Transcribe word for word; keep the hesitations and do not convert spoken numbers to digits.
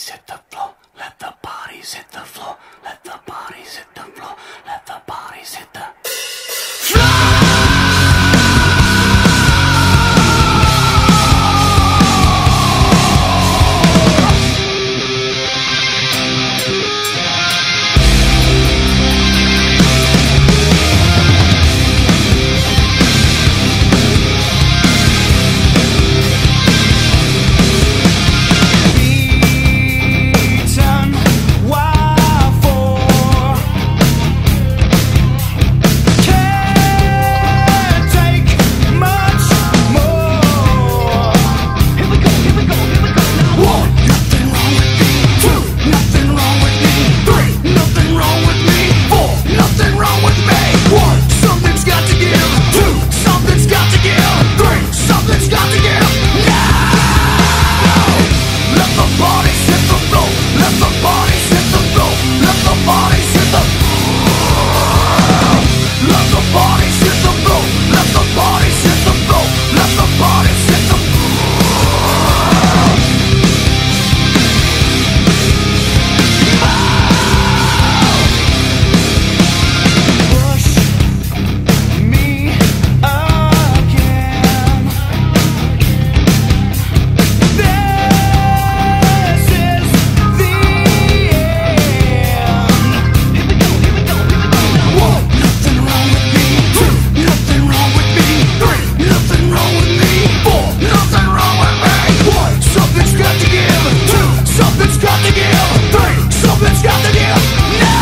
bodies hit the floor, let the bodies hit the floor, let the bodies hit the floor, let the bodies hit the got to give. Three, something's got to give. Now.